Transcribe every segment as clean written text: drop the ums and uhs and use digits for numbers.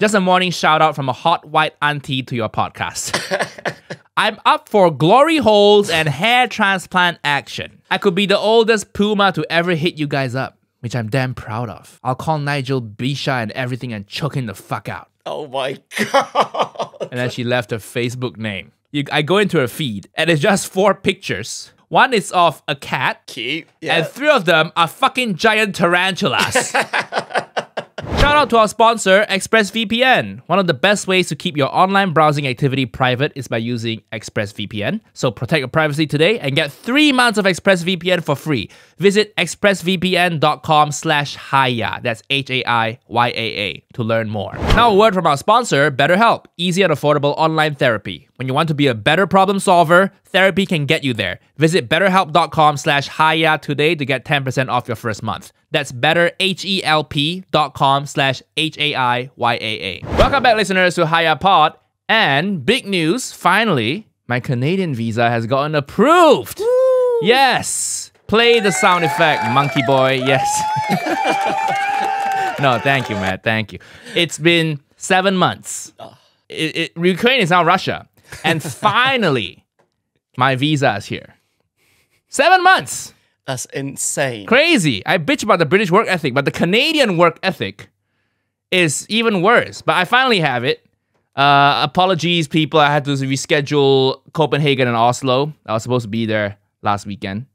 Just a morning shout out from a hot white auntie to your podcast. I'm up for glory holes and hair transplant action. I could be the oldest puma to ever hit you guys up, which I'm damn proud of. I'll call Nigel Bisha and everything and choke him the fuck out. Oh my God. And then she left her Facebook name. I go into her feed and it's just 4 pictures. One is of a cat. Cute. Yeah. And 3 of them are fucking giant tarantulas. Shout out to our sponsor, ExpressVPN. One of the best ways to keep your online browsing activity private is by using ExpressVPN. So protect your privacy today and get 3 months of ExpressVPN for free. Visit expressvpn.com/Haiyaa. That's H-A-I-Y-A-A to learn more. Now a word from our sponsor, BetterHelp. Easy and affordable online therapy. When you want to be a better problem solver, therapy can get you there. Visit betterhelp.com/Haiyaa today to get 10% off your first month. That's betterhelp.com/HAIYAA. Welcome back, listeners, to Haiyaa Pod. And big news, finally, my Canadian visa has gotten approved. Woo. Yes. Play the sound effect, monkey boy. Yes. No, thank you, Matt. Thank you. It's been 7 months. Ukraine is now Russia. And finally, my visa is here. 7 months. That's insane. Crazy. I bitch about the British work ethic, but the Canadian work ethic is even worse. But I finally have it. Apologies, people. I had to reschedule Copenhagen and Oslo. I was supposed to be there last weekend.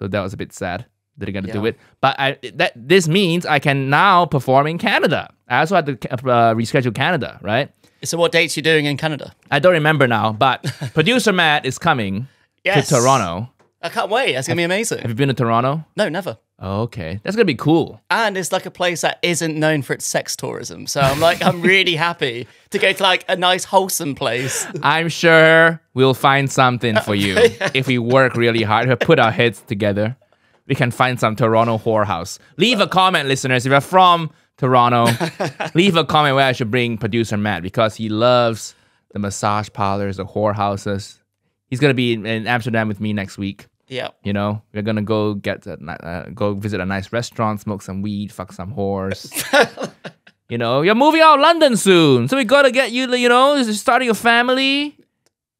So that was a bit sad. Didn't get to do it. But this means I can now perform in Canada. I also had to reschedule Canada, right? So what dates are you doing in Canada? I don't remember now, but producer Matt is coming to Toronto. I can't wait. That's going to be amazing. Have you been to Toronto? No, never. Okay. That's going to be cool. And it's like a place that isn't known for its sex tourism. So I'm like, I'm really happy to go to like a nice wholesome place. I'm sure we'll find something for you. If we work really hard, if we put our heads together, we can find some Toronto whorehouse. Leave a comment, listeners, if you're from Toronto. Leave a comment where I should bring producer Matt because he loves the massage parlors, the whorehouses. He's going to be in Amsterdam with me next week. Yeah. You know, we're going to go go visit a nice restaurant, smoke some weed, fuck some whores. You know, you're moving out of London soon. So we got to get you, you know, starting a family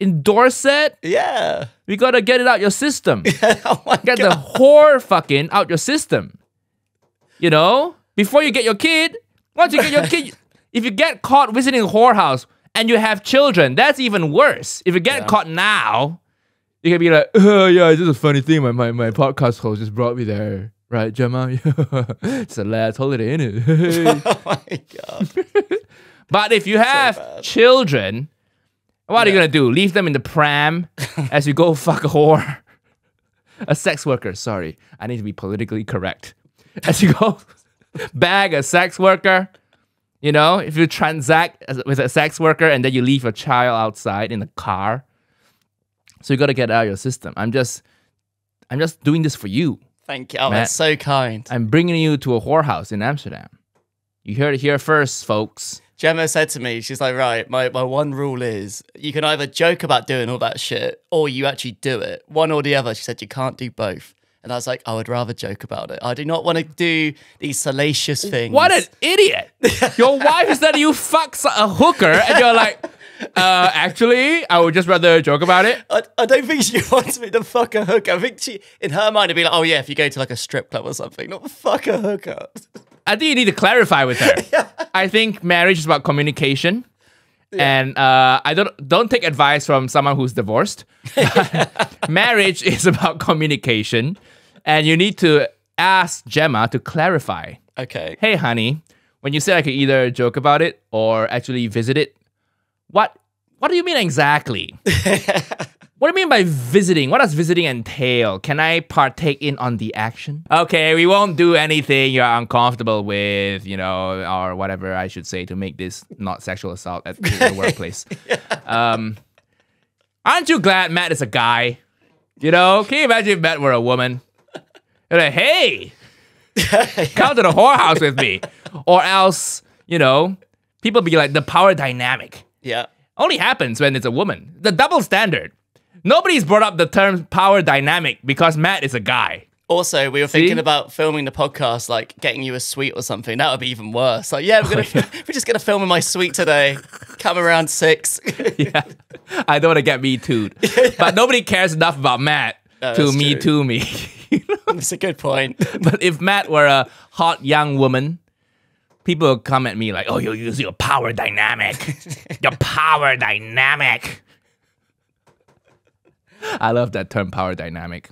in Dorset. Yeah. We got to get it out your system. Oh my God. Get the whore fucking out your system. You know, before you get your kid, once you get your kid, if you get caught visiting a whorehouse, and you have children, that's even worse. If you get caught now, you can be like, oh yeah, it's just a funny thing. My podcast host just brought me there. Right, Gemma? It's a lad's holiday, innit? Oh my God. But if you have children, what are you going to do? Leave them in the pram as you go fuck a whore? A sex worker, sorry. I need to be politically correct. As you go bag a sex worker. You know, if you transact with a sex worker and then you leave your child outside in the car, so you got to get out of your system. I'm just doing this for you. Thank you. Oh, Matt, that's so kind. I'm bringing you to a whorehouse in Amsterdam. You heard it here first, folks. Gemma said to me, she's like, right, my one rule is you can either joke about doing all that shit or you actually do it. One or the other. She said you can't do both. And I was like, I would rather joke about it. I do not want to do these salacious things. What an idiot. Your wife is letting you fuck a hooker and you're like, actually, I would just rather joke about it. I don't think she wants me to fuck a hooker. I think she, in her mind, would be like, oh yeah, if you go to like a strip club or something, not fuck a hooker. I think you need to clarify with her. I think marriage is about communication. And I don't take advice from someone who's divorced. Marriage is about communication, and you need to ask Gemma to clarify. Okay. Hey, honey, when you said I could either joke about it or actually visit it, what do you mean exactly? What do you mean by visiting? What does visiting entail? Can I partake in on the action? Okay, we won't do anything you're uncomfortable with, you know, or whatever I should say to make this not sexual assault at the workplace. Aren't you glad Matt is a guy? You know, can you imagine if Matt were a woman? You're like, hey, come to the whorehouse with me. Or else, you know, people be like, the power dynamic. Yeah. Only happens when it's a woman. The double standard. Nobody's brought up the term power dynamic because Matt is a guy. Also, we were thinking about filming the podcast, like getting you a suite or something. That would be even worse. Like, yeah, we're just gonna film in my suite today. Come around 6. Yeah, I don't want to get me too'd, but nobody cares enough about Matt to me too me. You know? That's a good point. But if Matt were a hot young woman, people would come at me like, "Oh, you use your power dynamic, your power dynamic." I love that term, power dynamic.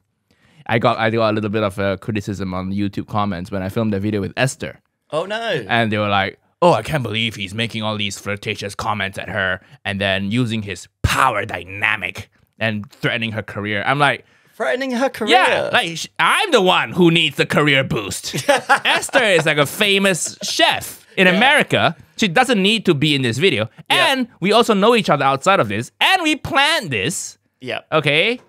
I got a little bit of criticism on YouTube comments when I filmed a video with Esther. Oh, no. And they were like, oh, I can't believe he's making all these flirtatious comments at her and then using his power dynamic and threatening her career. I'm like... Threatening her career? Yeah, like, I'm the one who needs the career boost. Esther is like a famous chef in America. She doesn't need to be in this video. And we also know each other outside of this. And we planned this. Yeah. Okay?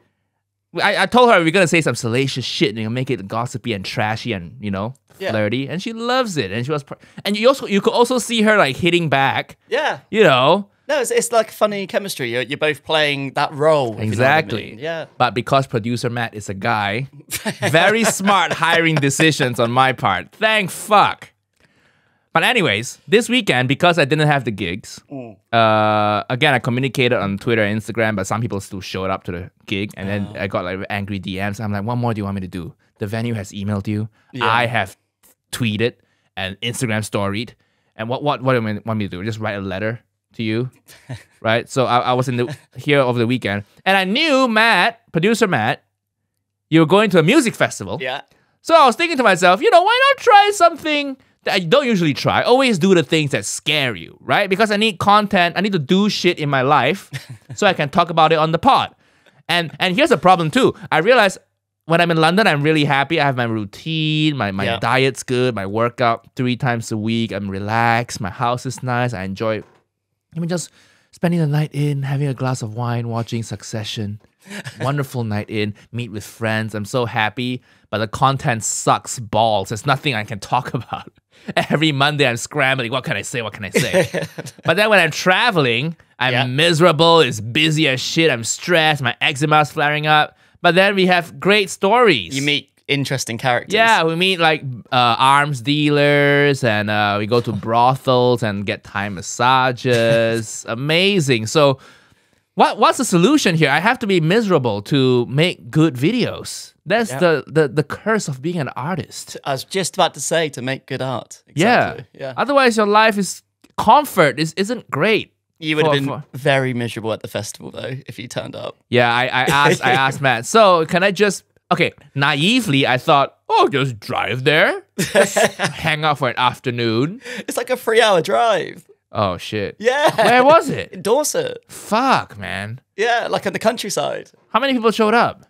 I told her we're going to say some salacious shit and make it gossipy and trashy and, you know, flirty. And she loves it. And she was... And you could also see her, like, hitting back. Yeah. You know? No, it's like funny chemistry. You're both playing that role. Exactly. You know what I mean. Yeah. But because producer Matt is a guy, very smart hiring decisions on my part. Thank fuck. But anyways, this weekend, because I didn't have the gigs, again, I communicated on Twitter and Instagram, but some people still showed up to the gig. And then I got like angry DMs. I'm like, what more do you want me to do? The venue has emailed you. Yeah. I have tweeted and Instagram storied. And what do you want me to do? Just write a letter to you, right? So I was in here over the weekend. And I knew Matt, producer Matt, you were going to a music festival. Yeah. So I was thinking to myself, you know, why not try something... I don't usually try. Always do the things that scare you, right? Because I need content. I need to do shit in my life so I can talk about it on the pod. And here's the problem too. I realize when I'm in London, I'm really happy. I have my routine. My diet's good. My workout 3 times a week. I'm relaxed. My house is nice. I enjoy just spending the night in, having a glass of wine, watching Succession. Wonderful night in, meet with friends. I'm so happy, but the content sucks balls. There's nothing I can talk about. Every Monday I'm scrambling, what can I say, what can I say? But then when I'm traveling, I'm miserable, it's busy as shit, I'm stressed, my eczema's flaring up. But then we have great stories. You meet interesting characters. Yeah, we meet like arms dealers and we go to brothels and get Thai massages. Amazing. So what's the solution here? I have to be miserable to make good videos. That's the curse of being an artist. I was just about to say, to make good art. Exactly. Yeah. Otherwise, your life is comfort isn't great. You would have been very miserable at the festival though if you turned up. Yeah, I asked Matt. So can I just naively I thought, oh, just drive there, just hang out for an afternoon. It's like a 3-hour drive. Oh, shit. Yeah. Where was it? In Dorset. Fuck, man. Yeah, like in the countryside. How many people showed up?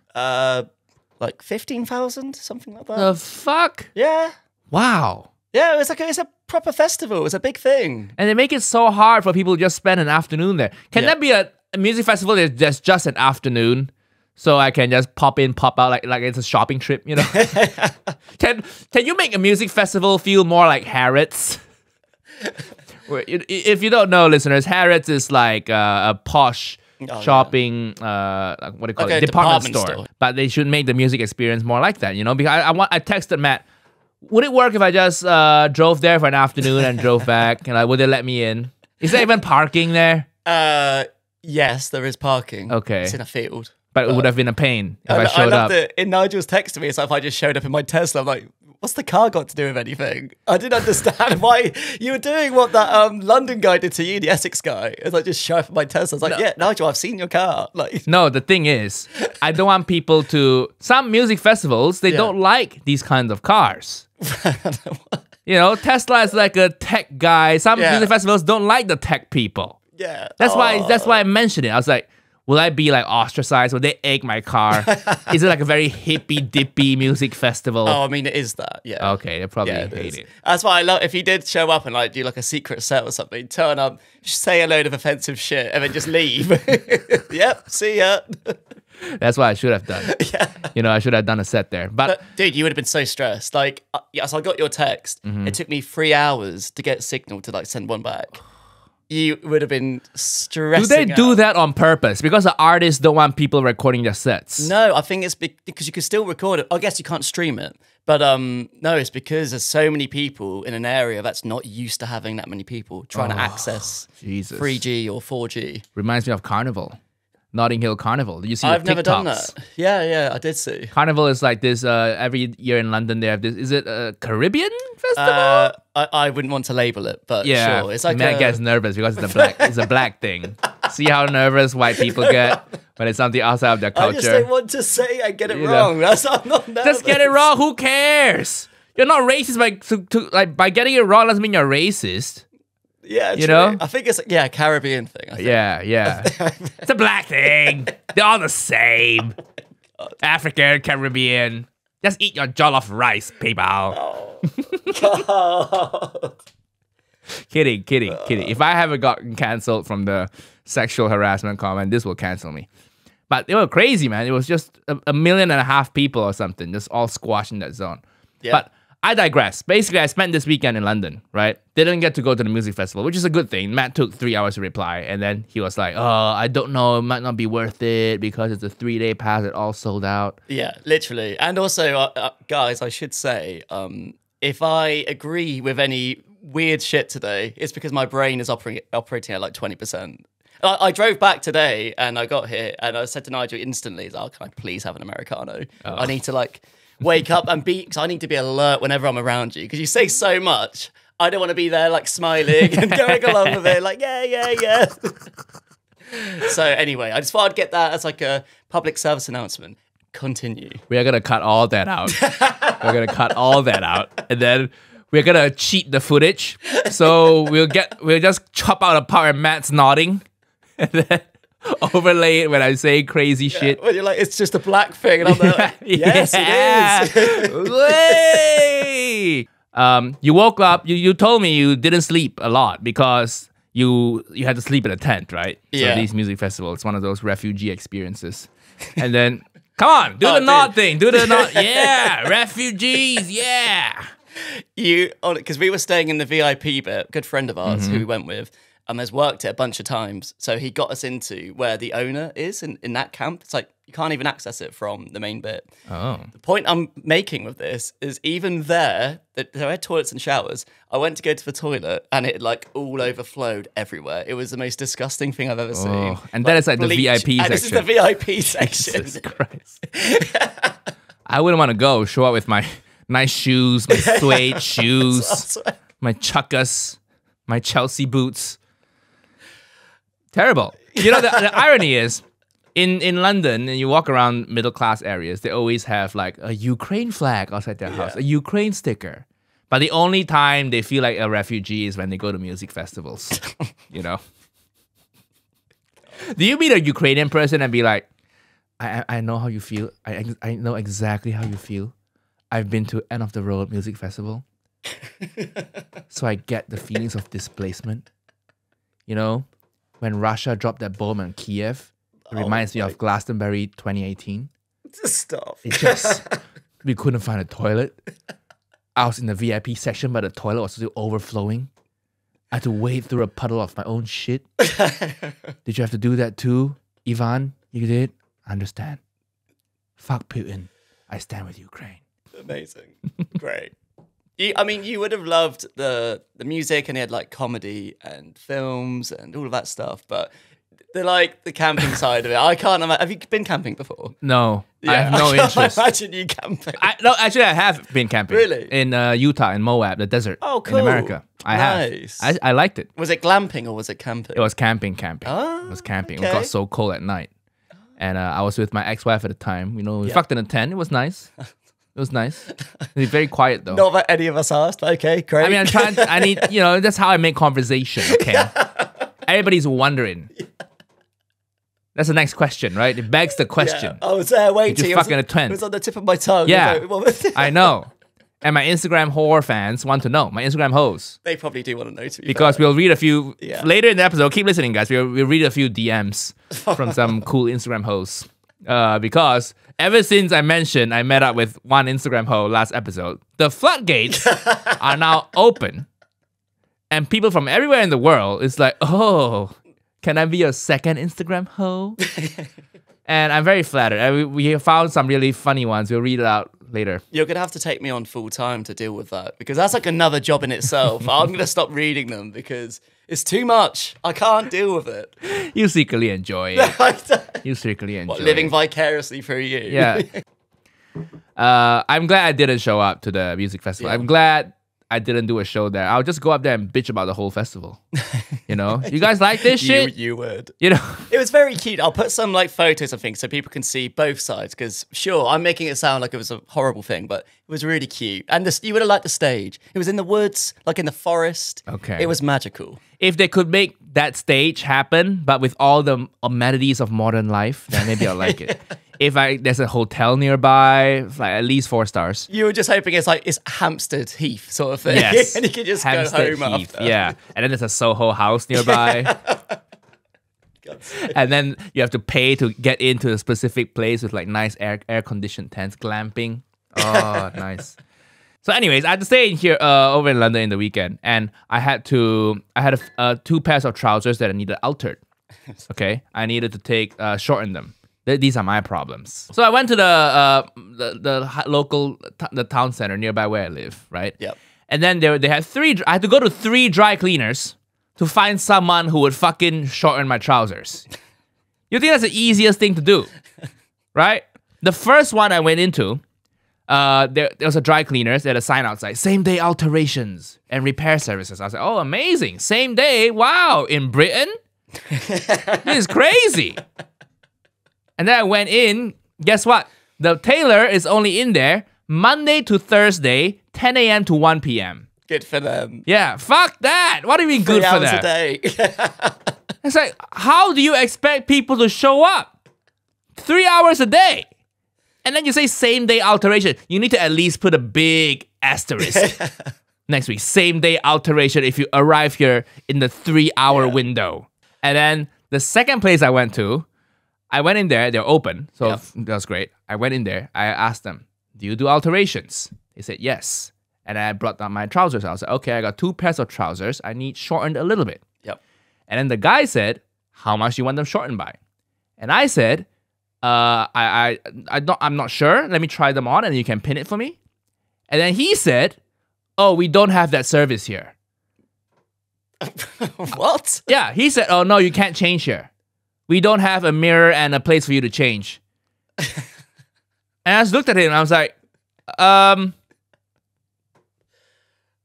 Like 15,000, something like that. The fuck? Yeah. Wow. Yeah, it was like it's a proper festival. It's a big thing. And they make it so hard for people to just spend an afternoon there. Can that be a music festival that's just an afternoon? So I can just pop in, pop out, like it's a shopping trip, you know? Can you make a music festival feel more like Harrods? If you don't know, listeners, Harrods is like a posh shopping, what do you call it? Department store. But they should make the music experience more like that, you know? Because I texted Matt, would it work if I just drove there for an afternoon and drove back? And would they let me in? Is there even parking there? Yes, there is parking. Okay. It's in a field. But it would have been a pain if I showed up. In Nigel's text to me, it's like if I just showed up in my Tesla, I'm like, what's the car got to do with anything? I didn't understand why you were doing what that London guy did to you, the Essex guy. It's like, just show up in my Tesla. It's like, yeah, Nigel, I've seen your car. Like, no, the thing is, I don't want people to... Some music festivals, they don't like these kinds of cars. You know, Tesla is like a tech guy. Some music festivals don't like the tech people. Yeah. That's why I mentioned it. I was like, will I be like ostracized? Will they egg my car? Is it like a very hippy-dippy music festival? Oh, I mean, it is that, yeah. Okay, they probably hate it. That's why I love, if you did show up and like do like a secret set or something, turn up, say a load of offensive shit, and then just leave. Yep, see ya. That's what I should have done. Yeah. You know, I should have done a set there. But dude, you would have been so stressed. Like, yes, I got your text. It took me 3 hours to get signal to like send one back. you would have been stressing out. Do they do that on purpose? Because the artists don't want people recording their sets. No, I think it's because you can still record it. I guess you can't stream it. But no, it's because there's so many people in an area that's not used to having that many people trying to access 3G or 4G. Reminds me of Carnival. Notting Hill Carnival. Did you see the TikToks? I've never done that. Yeah, yeah, I did see. Carnival is like this, every year in London they have this, is it a Caribbean festival? I wouldn't want to label it, but yeah, sure. It's like Matt gets nervous because it's a black it's a black thing. See how nervous white people get when it's something outside of their culture. I just don't want to say I get it wrong. That's, I'm not nervous. Just get it wrong, who cares? You're not racist by getting it wrong doesn't mean you're racist. Yeah, true. You know? I think it's a Caribbean thing. I think. Yeah, yeah. It's a black thing. They're all the same. Oh, African, Caribbean. Just eat your jollof rice, people. Oh, God. Kidding, kidding, kidding. If I haven't gotten cancelled from the sexual harassment comment, this will cancel me. But they were crazy, man. It was just a 1.5 million people or something, just all squashed in that zone. Yeah. But I digress. Basically, I spent this weekend in London, right? Didn't get to go to the music festival, which is a good thing. Matt took 3 hours to reply, and then he was like, oh, I don't know, it might not be worth it because it's a 3-day pass, it all sold out. Yeah, literally. And also, guys, I should say, if I agree with any weird shit today, it's because my brain is operating at like 20%. I drove back today, and I got here, and I said to Nigel instantly, oh, can I please have an Americano? Oh. I need to like... wake up and be, because I need to be alert whenever I'm around you. Because you say so much, I don't want to be there like smiling and going along with it, like yeah, yeah, yeah. So anyway, I just thought I'd get that as like a public service announcement. Continue. We are gonna cut all that out. We're gonna cut all that out, and then we're gonna cheat the footage. So we'll just chop out a part of Matt's nodding, and then overlay it when I say crazy shit. Well, you're like, it's just a black thing, and I'm like, yes, it is. You woke up. You told me you didn't sleep a lot because you had to sleep in a tent, right? Yeah. So these music festivals, it's one of those refugee experiences. And then, come on, do the nod thing. Do the nod. Yeah, refugees. Yeah. Because we were staying in the VIP bit. Good friend of ours who we went with. Has worked it a bunch of times. So he got us into where the owner is in that camp. It's like, you can't even access it from the main bit. Oh. The point I'm making with this is even there are toilets and showers. I went to go to the toilet and it like all overflowed everywhere. It was the most disgusting thing I've ever seen. And that is like the VIP section. And this is the VIP section. Jesus Christ. I wouldn't want to go show up with my nice shoes, my suede shoes, my chukkas, my Chelsea boots. Terrible. You know, the irony is, in London, and you walk around middle-class areas, they always have like a Ukraine flag outside their house, a Ukraine sticker. But the only time they feel like a refugee is when they go to music festivals, you know? Do you meet a Ukrainian person and be like, I know how you feel. I know exactly how you feel. I've been to End of the Road Music Festival. So I get the feelings of displacement, you know? When Russia dropped that bomb on Kiev, it reminds me of Glastonbury 2018. Stop. It just, we couldn't find a toilet. I was in the VIP section, but the toilet was still overflowing. I had to wade through a puddle of my own shit. Did you have to do that too, Ivan? You did? I understand. Fuck Putin. I stand with Ukraine. Amazing. Great. I mean, you would have loved the music, and it had like comedy and films and all of that stuff, but they're like the camping side of it. I can't imagine. Have you been camping before? No, yeah. I have no interest. I imagine you camping. No, actually, I have been camping. Really? In Utah, in Moab, the desert. Oh, cool. In America. I have. I liked it. Was it glamping or was it camping? It was camping, camping. Oh, it was camping. Okay. It got so cold at night. And I was with my ex-wife at the time. You know, we fucked in a tent. It was nice. It was nice. It's very quiet though. Not that any of us asked. Okay, great. I mean, I'm trying. I need, you know, that's how I make conversation. Okay. Everybody's wondering. Yeah. That's the next question, right? It begs the question. Yeah. I was there waiting. Did you fuck in a tent? It was on the tip of my tongue. Yeah. I know. And my Instagram whore fans want to know. My Instagram hoes. They probably do want to know too. Because we'll read a few later in the episode. Keep listening, guys. We'll read a few DMs from some cool Instagram hoes. Because ever since I mentioned I met up with one Instagram hoe last episode, the floodgates are now open. And people from everywhere in the world is like, oh, can I be your second Instagram hoe? And I'm very flattered. We found some really funny ones. We'll read it out later. You're going to have to take me on full time to deal with that, because that's like another job in itself. I'm going to stop reading them because it's too much. I can't deal with it. You secretly enjoy it. You secretly enjoy it. Living vicariously through you. Yeah. I'm glad I didn't show up to the music festival. Yeah. I'm glad I didn't do a show there. I'll just go up there and bitch about the whole festival. You know? You guys like this shit? You would. You know? It was very cute. I'll put some like photos and things so people can see both sides, because sure, I'm making it sound like it was a horrible thing, but it was really cute. And this, you would have liked the stage. It was in the woods, like in the forest. Okay. It was magical. If they could make that stage happen, but with all the amenities of modern life, then maybe I'll like it. There's a hotel nearby, like at least 4 stars. You were just hoping it's like it's Hampstead Heath sort of thing. Yes. And you could just Hampstead go home Heath, after. Yeah. And then there's a Soho House nearby. Yeah. And then you have to pay to get into a specific place with like nice air-conditioned tents, glamping. Oh, nice. So anyways, I had to stay in here over in London in the weekend, and I had two pairs of trousers that I needed altered. Okay? I needed to shorten them. These are my problems. So I went to the town center nearby where I live, right? Yep. And then they had I had to go to 3 dry cleaners to find someone who would fucking shorten my trousers. You think that's the easiest thing to do, right? The first one I went into, there was a dry cleaners. They had a sign outside, same day alterations and repair services. I was like, oh, amazing, same day, wow, in Britain? This is crazy. And then I went in, guess what? The tailor is only in there Monday to Thursday, 10 a.m. to 1 p.m. Good for them. Yeah, fuck that. What do you mean good for them? 3 hours a day. It's like, how do you expect people to show up? 3 hours a day. And then you say same day alteration. You need to at least put a big asterisk. Next week, same day alteration if you arrive here in the 3 hour window. And then the second place I went to, I went in there, they're open, so that was great. I went in there, I asked them, do you do alterations? They said yes. And I brought down my trousers. I was like, okay, I got 2 pairs of trousers. I need shortened a little bit. Yep. And then the guy said, how much do you want them shortened by? And I said, I'm not sure. Let me try them on and you can pin it for me. And then he said, oh, we don't have that service here. What? Yeah, he said, oh no, you can't change here. We don't have a mirror and a place for you to change. And I just looked at him and I was like,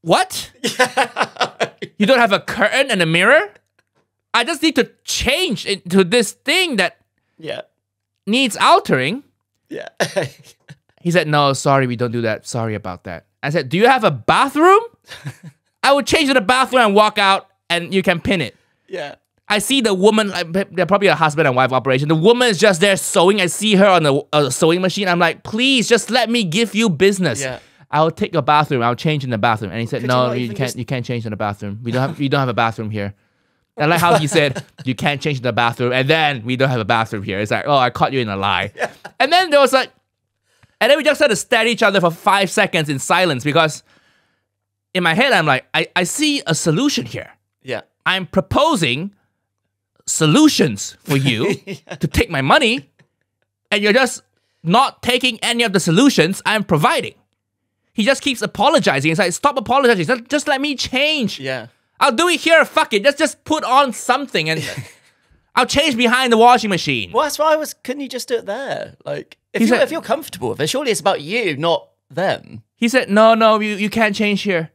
what? You don't have a curtain and a mirror? I just need to change it to this thing that needs altering. Yeah. He said, no, sorry, we don't do that. Sorry about that. I said, do you have a bathroom? I would change to the bathroom and walk out and you can pin it. Yeah. I see the woman, they're probably a husband and wife operation. The woman is just there sewing. I see her on a sewing machine. I'm like, please, just let me give you business. Yeah. I'll take your bathroom. I'll change in the bathroom. And he said, no, you can't change in the bathroom. You don't have a bathroom here. And I like how he said, you can't change in the bathroom. And then we don't have a bathroom here. It's like, oh, I caught you in a lie. Yeah. And then there was like, and then we just had to stare at each other for 5 seconds in silence, because in my head, I'm like, I see a solution here. Yeah. I'm proposing solutions for you to take my money, and you're just not taking any of the solutions I'm providing. He just keeps apologizing. It's like, stop apologizing. Just let me change. Yeah, I'll do it here. Fuck it. Just put on something, and I'll change behind the washing machine. Well, that's why couldn't you just do it there? Like, if you're comfortable with it, surely it's about you, not them. He said, no, no, you can't change here.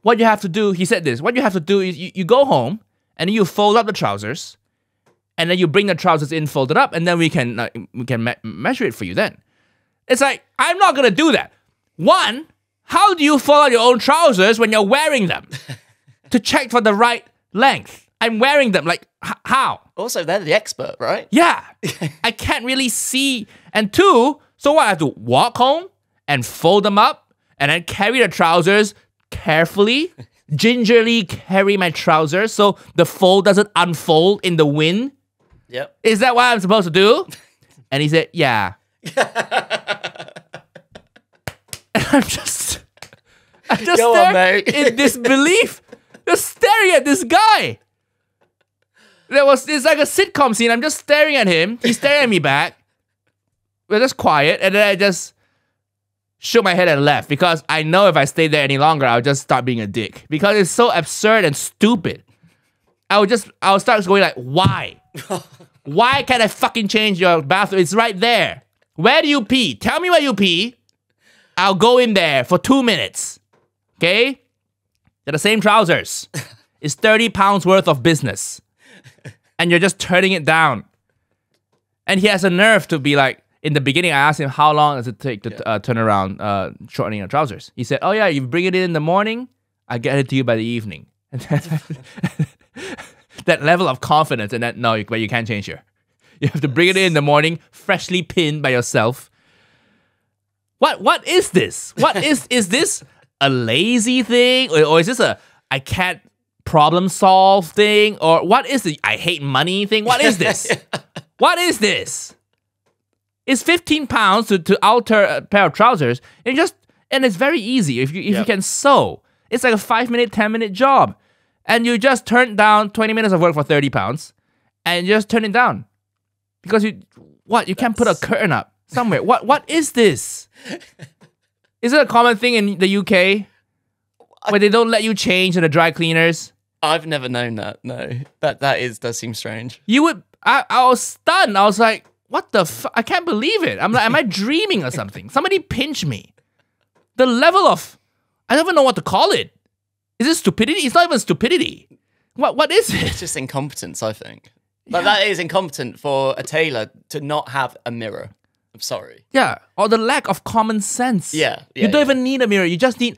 What you have to do, he said this, what you have to do is you go home, and then you fold up the trousers, and then you bring the trousers in, folded up, and then we can measure it for you then. It's like, I'm not going to do that. One, how do you fold out your own trousers when you're wearing them to check for the right length? I'm wearing them, like, how? Also, they're the expert, right? Yeah. I can't really see. And two, so what, I have to walk home and fold them up and then carry the trousers carefully? Gingerly carry my trousers so the fold doesn't unfold in the wind. Yep. Is that what I'm supposed to do? And he said, yeah. And I'm just there in disbelief. They're staring at this guy. It's like a sitcom scene. I'm just staring at him. He's staring at me back. We're just quiet. And then I just shook my head and left because I know if I stayed there any longer, I would just start being a dick because it's so absurd and stupid. I'll start going like, why? Why can't I fucking change your bathroom? It's right there. Where do you pee? Tell me where you pee. I'll go in there for 2 minutes. Okay? They're the same trousers. It's 30 pounds worth of business. And you're just turning it down. And he has a nerve to be like, in the beginning, I asked him, how long does it take to turn around shortening your trousers? He said, oh yeah, you bring it in the morning, I get it to you by the evening. And that level of confidence and that, no, but you can't change here. You have to bring it in the morning, freshly pinned by yourself. What is this? What is this a lazy thing? Or is this a, I can't problem solve thing? Or what is the I hate money thing? What is this? What is this? It's 15 pounds to alter a pair of trousers. And it's very easy if you can sew. It's like a 5-minute, 10-minute job. And you just turn down 20 minutes of work for 30 pounds. And you just turn it down. Because you can't put a curtain up somewhere. What is this? Is it a common thing in the UK? Where they don't let you change in the dry cleaners? I've never known that, no. That does seem strange. You would, I was stunned. I was like, what the fuck? I can't believe it. I'm like, am I dreaming or something? Somebody pinch me. The level of, I don't even know what to call it. Is it stupidity? It's not even stupidity. What is it? It's just incompetence, I think. But that is incompetent for a tailor to not have a mirror. I'm sorry. Yeah, or the lack of common sense. Yeah you don't even need a mirror. You just need,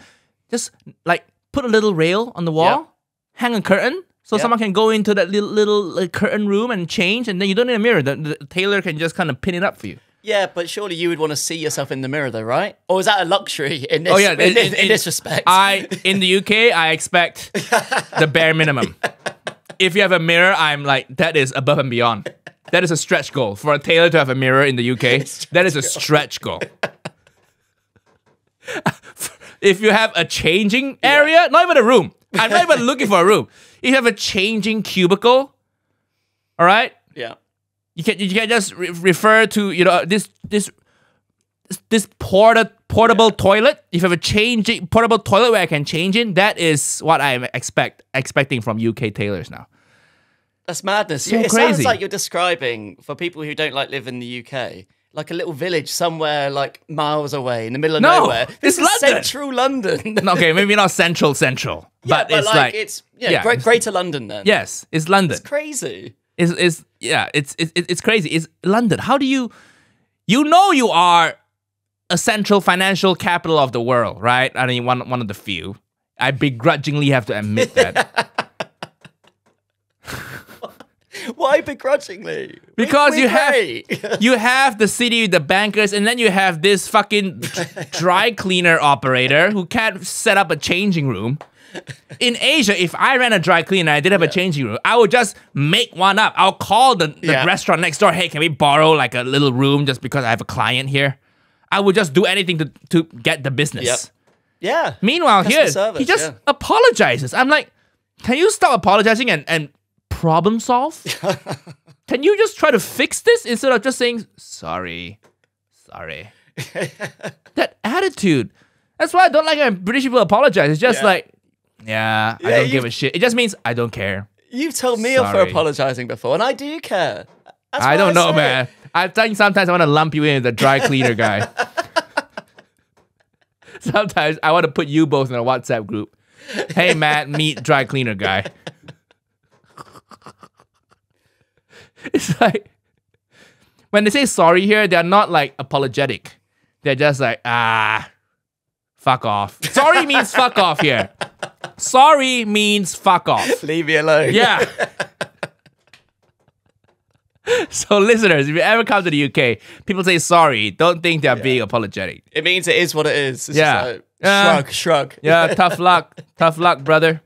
like put a little rail on the wall, hang a curtain, so someone can go into that little curtain room and change, and then you don't need a mirror. The tailor can just kind of pin it up for you. Yeah, but surely you would want to see yourself in the mirror though, right? Or is that a luxury in this, in this respect? In the UK, I expect the bare minimum. If you have a mirror, I'm like, that is above and beyond. That is a stretch goal. For a tailor to have a mirror in the UK, that is a stretch goal. If you have a changing area, not even a room. I'm not even looking for a room. If you have a changing cubicle, all right? Yeah. You can just refer to, you know, this portable toilet. If you have a changing portable toilet where I can change in, that is what I'm expecting from UK tailors now. That's madness. So it sounds like you're describing, for people who don't live in the UK, like a little village somewhere like miles away in the middle of nowhere. This is London. Central London. Okay, maybe not central, but it's like it's Greater London then. Yes, it's London. It's crazy. It's crazy. It's London. How do you are a central financial capital of the world, right? I mean, one of the few. I begrudgingly have to admit that. Why begrudgingly? Because you have the city, the bankers, and then you have this fucking dry cleaner operator who can't set up a changing room. In Asia, if I ran a dry cleaner, I did have a changing room, I would just make one up. I'll call the restaurant next door. Hey, can we borrow like a little room just because I have a client here? I would just do anything to get the business. Yeah. Meanwhile, customer here, service, he just apologizes. I'm like, can you stop apologizing and problem solve? Can you just try to fix this instead of just saying, sorry. That attitude. That's why I don't like when British people apologize. It's just like, I don't give a shit. It just means I don't care. You've told me off for apologizing before, and I do care. I don't know, man. I think sometimes I want to lump you in as the dry cleaner guy. Sometimes I want to put you both in a WhatsApp group. Hey, Matt, meet dry cleaner guy. It's like, when they say sorry here, they're not like apologetic. They're just like, fuck off. Sorry means fuck off here. Sorry means fuck off. Leave me alone. Yeah. So listeners, if you ever come to the UK, people say sorry, don't think they're being apologetic. It means it is what it is. It's just like, shrug. Yeah, tough luck. Tough luck, brother.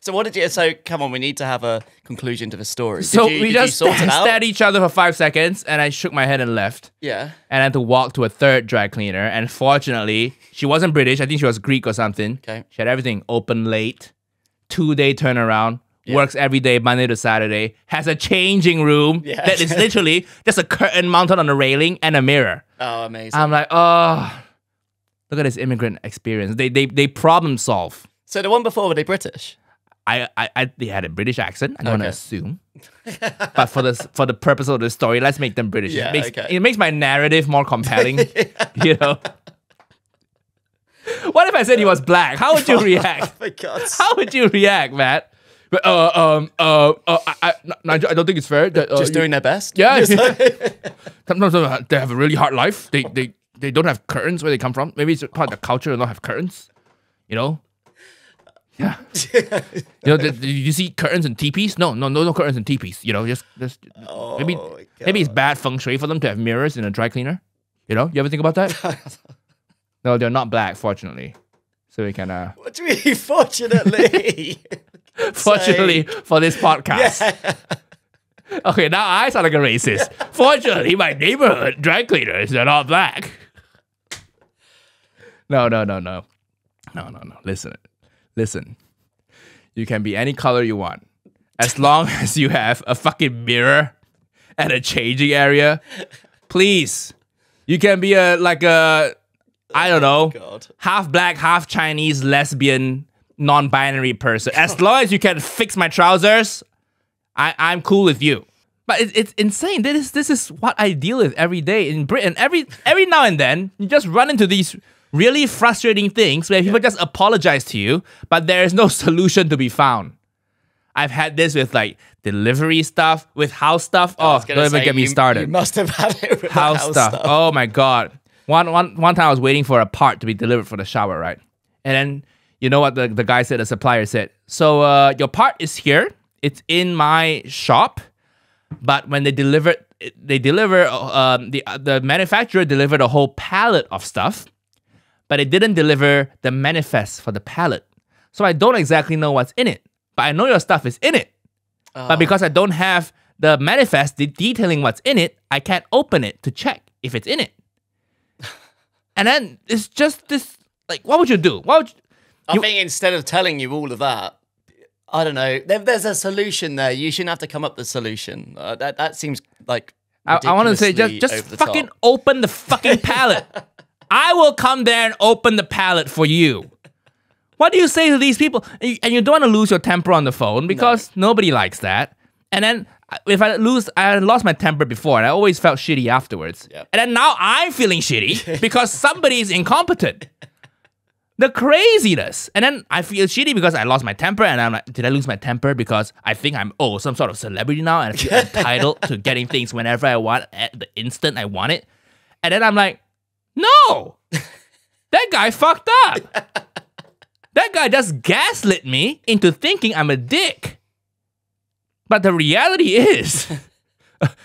So what did you? So come on, we need to have a conclusion to the story. So we just stared at each other for 5 seconds, and I shook my head and left. Yeah. And I had to walk to a third dry cleaner, and fortunately, she wasn't British. I think she was Greek or something. Okay. She had everything open late, 2-day turnaround, works every day, Monday to Saturday, has a changing room that is literally just a curtain mounted on a railing and a mirror. Oh, amazing. I'm like, oh, look at this immigrant experience. They problem solve. So the one before, were they British? They had a British accent. I don't want to assume, but for the purpose of the story, let's make them British. Yeah, it makes my narrative more compelling. You know, what if I said he was black? How would you react? Oh my God. How would you react, Matt? But, I don't think it's fair. That, just doing their best. Yeah. Sometimes they have a really hard life. They don't have curtains where they come from. Maybe it's part of the culture to not have curtains. You know. Yeah, you know, you see curtains and teepees. No curtains and teepees. You know, just maybe it's bad feng shui for them to have mirrors in a dry cleaner. You know, you ever think about that? No, they're not black, fortunately. So we can. What do you mean, fortunately? Fortunately for this podcast. Yeah. Okay, now I sound like a racist. Fortunately, my neighborhood dry cleaners, they're not black. No. Listen, you can be any color you want, as long as you have a fucking mirror and a changing area. Please, you can be like half black, half Chinese, lesbian, non-binary person. As long as you can fix my trousers, I'm cool with you. But it's insane. This is what I deal with every day in Britain. Every now and then, you just run into these really frustrating things where people just apologize to you, but there is no solution to be found. I've had this with like delivery stuff, with house stuff. Oh, don't even get me started. You must have had it with house stuff. Oh my God. One time I was waiting for a part to be delivered for the shower, right? And then you know what the guy said, the supplier said, so your part is here. It's in my shop, but when the manufacturer delivered a whole pallet of stuff, but it didn't deliver the manifest for the pallet. So I don't exactly know what's in it, but I know your stuff is in it. But because I don't have the manifest detailing what's in it, I can't open it to check if it's in it. And then it's just this, like, what would you do? I think instead of telling you all of that, I don't know, there's a solution there. You shouldn't have to come up with a solution. That seems like I want to say just fucking open the fucking pallet. I will come there and open the pallet for you. What do you say to these people? And you don't want to lose your temper on the phone because nobody likes that. And then if I lost my temper before and I always felt shitty afterwards. Yep. And then now I'm feeling shitty because somebody's incompetent. The craziness. And then I feel shitty because I lost my temper and I'm like, did I lose my temper because I think I'm some sort of celebrity now and I feel entitled to getting things whenever I want at the instant I want it. And then I'm like, no, that guy fucked up. That guy just gaslit me into thinking I'm a dick. But the reality is,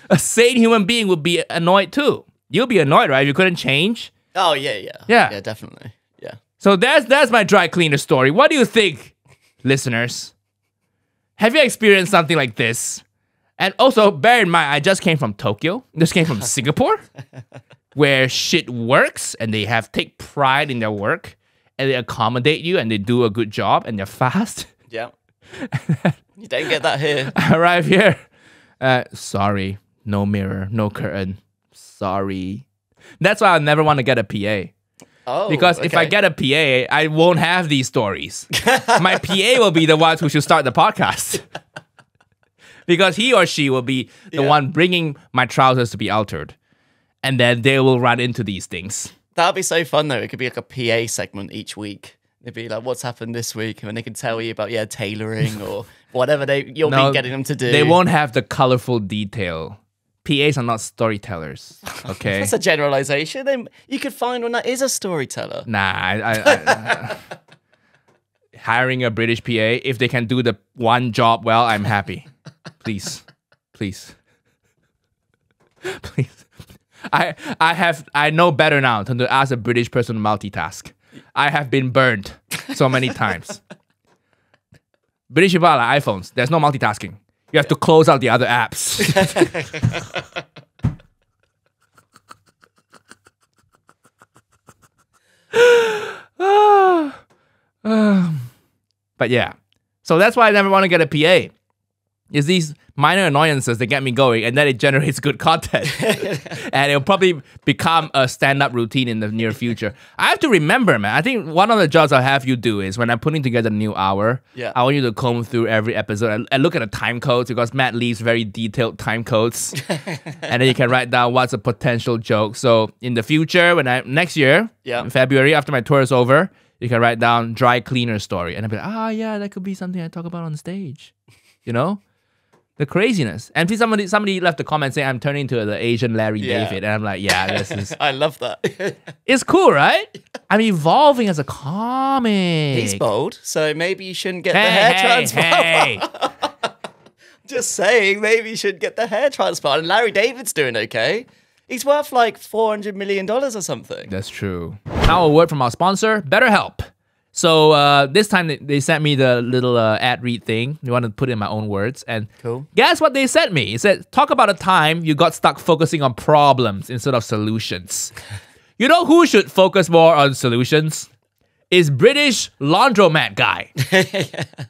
a sane human being would be annoyed too. You'll be annoyed, right? If you couldn't change. Oh yeah. Yeah, definitely. Yeah. So that's my dry cleaner story. What do you think, listeners? Have you experienced something like this? And also, bear in mind, I just came from Tokyo. Just came from Singapore. Where shit works and they take pride in their work and they accommodate you and they do a good job and they're fast. Yeah. You don't get that here. I arrive here. Sorry. No mirror, no curtain. Sorry. That's why I never want to get a PA. Oh, because if I get a PA, I won't have these stories. My PA will be the ones who should start the podcast. Because he or she will be the one bringing my trousers to be altered. And then they will run into these things. That would be so fun, though. It could be like a PA segment each week. It'd be like, what's happened this week? And then they can tell you about, tailoring or whatever you'll be getting them to do. They won't have the colorful detail. PAs are not storytellers, okay? That's a generalization. You could find one that is a storyteller. Nah, hiring a British PA, if they can do the one job well, I'm happy. Please. Please. Please. I know better now than to ask a British person to multitask. I have been burned so many times. British people are like iPhones. There's no multitasking. You have to close out the other apps. But yeah. So that's why I never want to get a PA. Is these minor annoyances that get me going, and then it generates good content. And it'll probably become a stand-up routine in the near future. I have to remember, man, I think one of the jobs I'll have you do is when I'm putting together a new hour, I want you to comb through every episode and look at the time codes, because Matt leaves very detailed time codes. And then you can write down what's a potential joke. So in the future, when next year, in February, after my tour is over, you can write down dry cleaner story. And I'll be like, ah, yeah, that could be something I talk about on stage, you know? The craziness. And please, somebody left a comment saying I'm turning into the Asian Larry David. And I'm like, yeah, this is... I love that. It's cool, right? I'm evolving as a comic. He's bold, so maybe you shouldn't get the hair transplant. Just saying, maybe you should get the hair transplant. And Larry David's doing okay. He's worth like $400 million or something. That's true. Now a word from our sponsor, BetterHelp. So this time they sent me the little ad read thing. You want to put it in my own words. And guess what they sent me? It said, talk about a time you got stuck focusing on problems instead of solutions. You know who should focus more on solutions? Is British laundromat guy.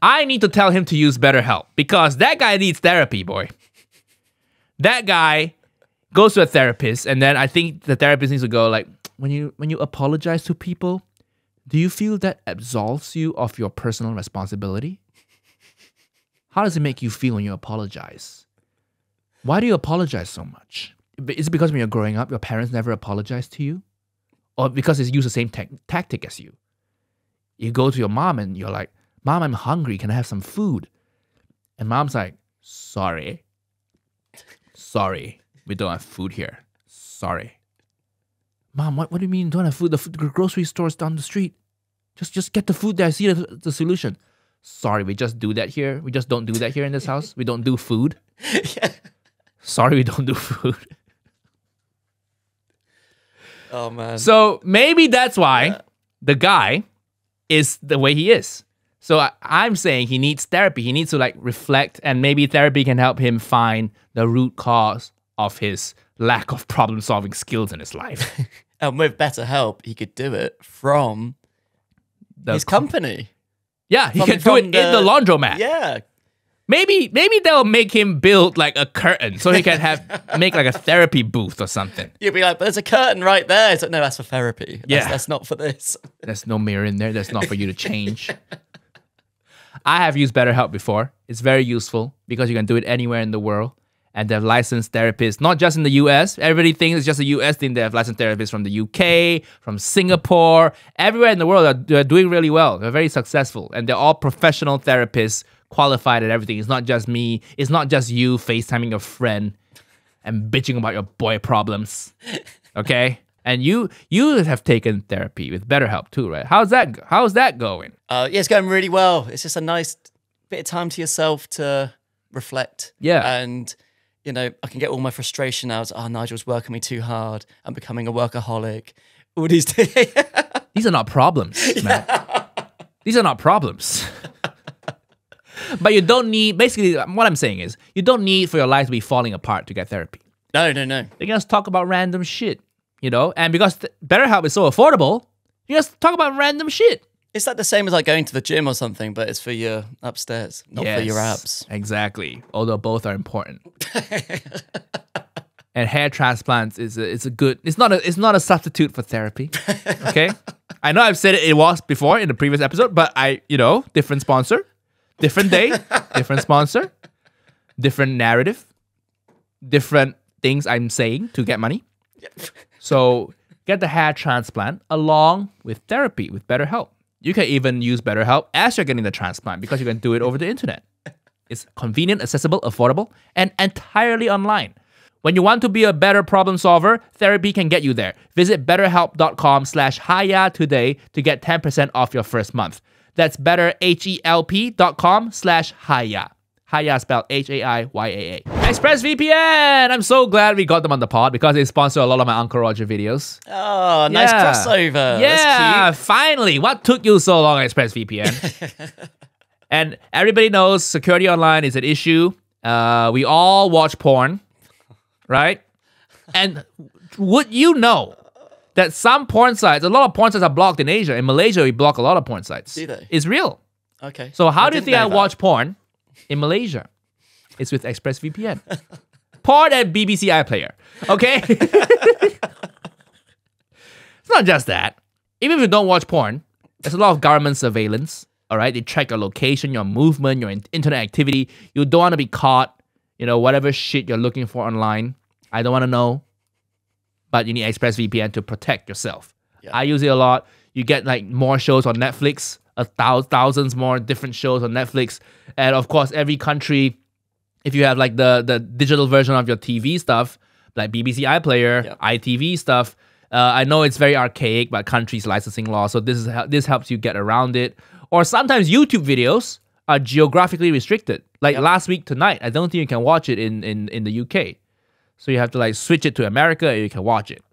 I need to tell him to use BetterHelp, because that guy needs therapy, boy. That guy goes to a therapist, and then I think the therapist needs to go like, when you apologize to people, do you feel that absolves you of your personal responsibility? How does it make you feel when you apologize? Why do you apologize so much? Is it because when you're growing up, your parents never apologized to you? Or because they use the same tactic as you? You go to your mom and you're like, Mom, I'm hungry. Can I have some food? And Mom's like, sorry. Sorry. We don't have food here. Sorry. Mom, what do you mean don't have food? The grocery store's down the street. Just get the food there. I see the solution. Sorry, we just do that here. We just don't do that here in this house. We don't do food. Sorry, we don't do food. Oh, man. So maybe that's why the guy is the way he is. So I'm saying he needs therapy. He needs to like reflect, and maybe therapy can help him find the root cause of his lack of problem-solving skills in his life. And with BetterHelp, he could do it from his company. Yeah, he could do it in the laundromat. Yeah. Maybe they'll make him build like a curtain so he can make like a therapy booth or something. You'll be like, but there's a curtain right there. It's like, no, that's for therapy. Yeah. That's not for this. There's no mirror in there. That's not for you to change. I have used BetterHelp before. It's very useful because you can do it anywhere in the world. And they have licensed therapists, not just in the US. Everybody thinks it's just a US thing. They have licensed therapists from the UK, from Singapore, everywhere in the world. They're doing really well. They're very successful. And they're all professional therapists, qualified at everything. It's not just me. It's not just you FaceTiming your friend and bitching about your boy problems, okay? And you have taken therapy with BetterHelp too, right? How's that going? Yeah, it's going really well. It's just a nice bit of time to yourself to reflect. Yeah. And... you know, I can get all my frustration out. Oh, Nigel's working me too hard. I'm becoming a workaholic. All these things. These are not problems, man. Yeah. These are not problems. But you don't need, basically, what I'm saying is, you don't need for your life to be falling apart to get therapy. No, no, no. You can just talk about random shit, you know? And because BetterHelp is so affordable, you just talk about random shit. It's like the same as like going to the gym or something, but it's for your upstairs, not for your abs. Exactly. Although both are important. And hair transplants is a good. It's not a substitute for therapy. Okay. I know I've said it was before in the previous episode, but different sponsor, different day, different sponsor, different narrative, different things I'm saying to get money. So get the hair transplant along with therapy with BetterHelp. You can even use BetterHelp as you're getting the transplant because you can do it over the internet. It's convenient, accessible, affordable, and entirely online. When you want to be a better problem solver, therapy can get you there. Visit betterhelp.com/Haiyaa today to get 10% off your first month. That's betterhelp.com/Haiyaa. Haiyaa spelled H-A-I-Y-A-A. ExpressVPN! I'm so glad we got them on the pod because they sponsor a lot of my Uncle Roger videos. Oh, nice crossover. Yeah, that's cute. Finally. What took you so long, ExpressVPN? And everybody knows security online is an issue. We all watch porn, right? And would you know that some porn sites, a lot of porn sites are blocked in Asia. In Malaysia, we block a lot of porn sites. Do they? It's real. Okay. So how do you think I watch porn in Malaysia? It's with ExpressVPN. Porn at BBC iPlayer. Okay? It's not just that. Even if you don't watch porn, there's a lot of government surveillance. All right? They track your location, your movement, your internet activity. You don't want to be caught. You know, whatever shit you're looking for online. I don't want to know. But you need ExpressVPN to protect yourself. Yeah. I use it a lot. You get like more shows on Netflix. Thousands more different shows on Netflix. And of course, every country, if you have like the digital version of your TV stuff, like BBC iPlayer, yep, ITV stuff, I know it's very archaic by country's licensing law, so this helps you get around it. Or sometimes YouTube videos are geographically restricted. Like last week tonight, I don't think you can watch it in the UK. So you have to like switch it to America and you can watch it.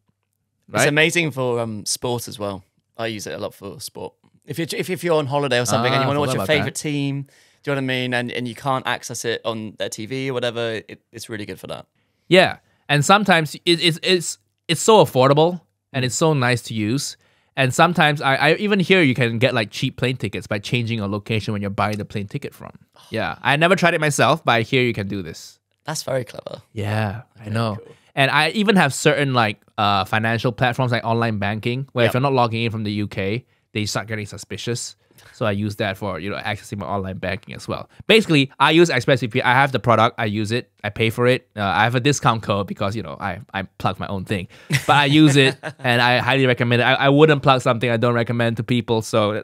Right? It's amazing for sport as well. I use it a lot for sport. If you're on holiday or something and you want to watch your favorite team, do you know what I mean? And you can't access it on their TV or whatever. It's really good for that. Yeah, and sometimes it's so affordable and it's so nice to use. And sometimes I even hear you can get like cheap plane tickets by changing your location when you're buying the plane ticket from. Yeah, I never tried it myself, but I hear you can do this. That's very clever. Yeah, I know. Cool. And I even have certain like financial platforms like online banking where if you're not logging in from the UK, they start getting suspicious. So I use that for, you know, accessing my online banking as well. Basically, I use ExpressVPN. I have the product. I use it. I pay for it. I have a discount code because, you know, I plug my own thing. But I use it and I highly recommend it. I wouldn't plug something I don't recommend to people. So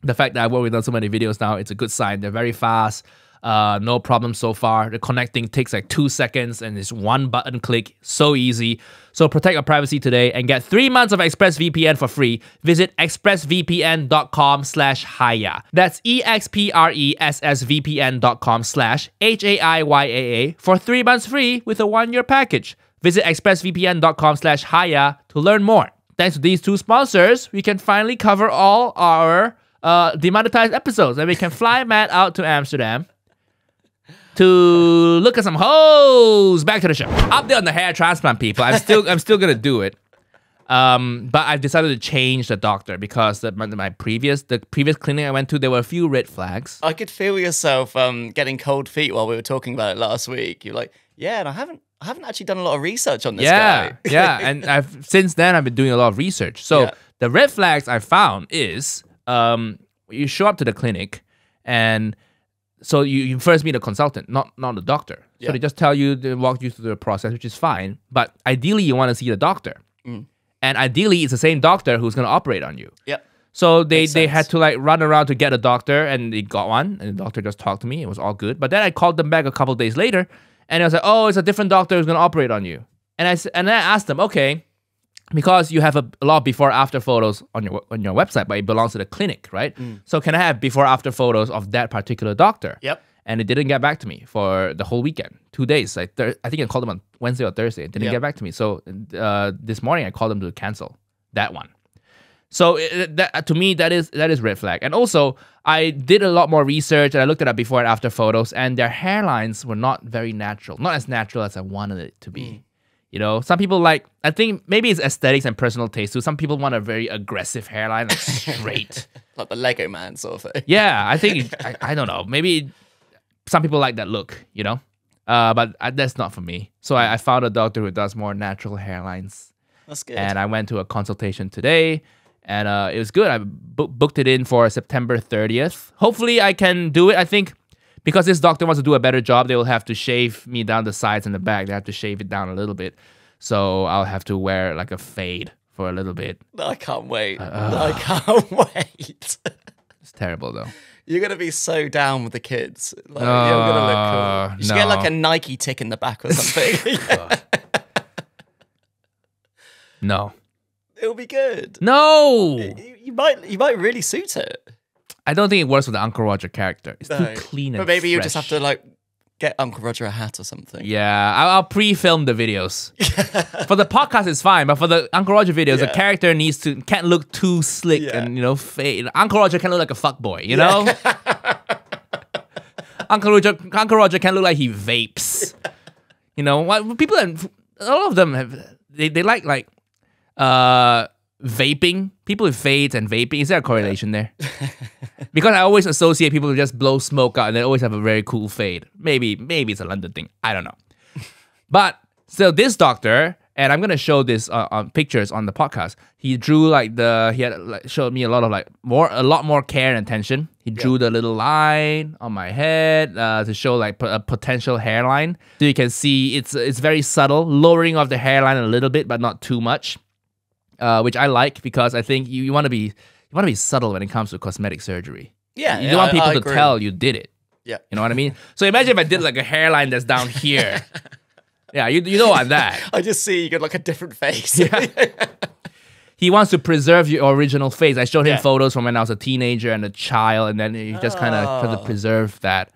the fact that I've worked with so many videos now, it's a good sign. They're very fast. No problem so far. The connecting takes like 2 seconds and it's one button click. So easy. So protect your privacy today and get 3 months of ExpressVPN for free. Visit expressvpn.com/Haiyaa. That's EXPRESSVPN.com/HAIYAA for 3 months free with a 1-year package. Visit expressvpn.com/Haiyaa to learn more. Thanks to these two sponsors, we can finally cover all our demonetized episodes and we can fly Matt out to Amsterdam to look at some hoes. Back to the show. Update on the hair transplant, people. I'm still gonna do it, but I've decided to change the doctor because the previous clinic I went to, there were a few red flags. I could feel yourself getting cold feet while we were talking about it last week. You're like, yeah, and I haven't actually done a lot of research on this guy. Yeah, and since then I've been doing a lot of research. So the red flags I found is you show up to the clinic and. So you first meet a consultant, not the doctor. Yeah. So they just tell you, they walk you through the process, which is fine. But ideally, you want to see the doctor. Mm. And ideally, it's the same doctor who's going to operate on you. Yep. So they had to like run around to get a doctor, and they got one. And the doctor just talked to me. It was all good. But then I called them back a couple of days later, and I was like, oh, it's a different doctor who's going to operate on you. And then I asked them, okay, because you have a lot of before-after photos on your website, but it belongs to the clinic, right? Mm. So can I have before-after photos of that particular doctor? Yep. And it didn't get back to me for the whole weekend, 2 days. I think I called them on Wednesday or Thursday. It didn't get back to me. So this morning I called them to cancel that one. So to me, that is red flag. And also, I did a lot more research, and I looked at before and after photos, and their hairlines were not very natural, not as natural as I wanted it to be. Mm. You know, some people like, I think maybe it's aesthetics and personal taste too. Some people want a very aggressive hairline, like straight. Like the Lego man sort of thing. Yeah, I think, I don't know. Maybe some people like that look, you know? But that's not for me. So I found a doctor who does more natural hairlines. That's good. And I went to a consultation today, and it was good. I booked it in for September 30th. Hopefully I can do it, I think. Because this doctor wants to do a better job, they will have to shave me down the sides and the back. They have to shave it down a little bit. So I'll have to wear like a fade for a little bit. I can't wait. I can't wait. It's terrible though. You're going to be so down with the kids. Like, you're going to look cool. You should get like a Nike tick in the back or something. No. It'll be good. No. You might really suit it. I don't think it works with the Uncle Roger character. It's too clean and fresh. But maybe you just have to like get Uncle Roger a hat or something. Yeah, I'll pre-film the videos. For the podcast, it's fine, but for the Uncle Roger videos, the character can't look too slick and, you know, fade. Uncle Roger can look like a fuckboy, you know. Uncle Roger can look like he vapes. You know, people, a lot of them have they like vaping. People with fades and vaping. Is there a correlation there? Because I always associate people who just blow smoke out and they always have a very cool fade. Maybe it's a London thing. I don't know. But so this doctor, and I'm gonna show this on pictures on the podcast. He drew like showed me a lot more care and attention. He drew the little line on my head to show like a potential hairline. So you can see it's very subtle, lowering of the hairline a little bit, but not too much. Which I like because I think you want to be subtle when it comes to cosmetic surgery. Yeah, you don't want people to tell you did it. Yeah, you know what I mean. So imagine if I did like a hairline that's down here. Yeah, you don't want that. I just see you got like a different face. Yeah. He wants to preserve your original face. I showed him photos from when I was a teenager and a child, and then he just kind of tries to preserve that,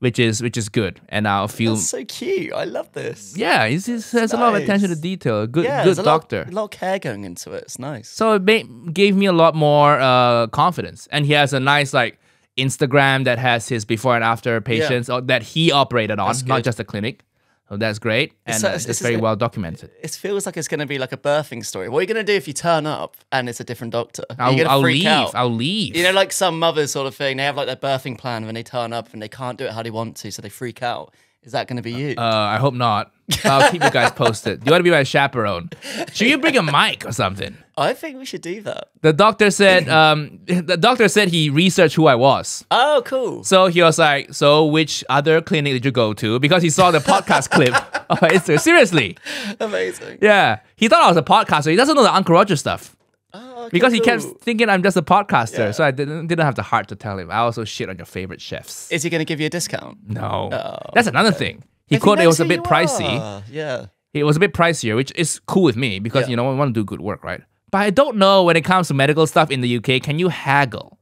which is good. And I'll feel that's so cute. I love this. Yeah, he has a lot of attention to detail. Good doctor. A lot of care going into it. It's nice. So it gave me a lot more confidence. And he has a nice like Instagram that has his before and after patients that he operated on, not just the clinic. Oh, that's great, and it's very well documented. It feels like it's going to be like a birthing story. What are you going to do if you turn up and it's a different doctor? I'll freak out. I'll leave. You know, like some mothers sort of thing, they have like their birthing plan when they turn up and they can't do it how they want to, so they freak out. Is that going to be you? I hope not. I'll keep you guys posted. You want to be my chaperone? Should you bring a mic or something? I think we should do that. The doctor said. The doctor said he researched who I was. Oh, cool. So he was like, "So which other clinic did you go to?" Because he saw the podcast clip on my Instagram. Seriously, amazing. Yeah, he thought I was a podcaster. He doesn't know the Uncle Roger stuff. Oh, okay, because he kept thinking I'm just a podcaster, so I didn't have the heart to tell him. I also shit on your favorite chefs. Is he going to give you a discount? No. Oh, that's another thing. He quoted it was a bit pricey. Yeah. It was a bit pricier, which is cool with me because, you know, I want to do good work, right? But I don't know when it comes to medical stuff in the UK, can you haggle?